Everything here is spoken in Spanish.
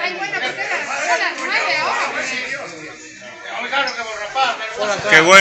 ¡Hay buena que te las 9 ahora! ¡Qué bueno!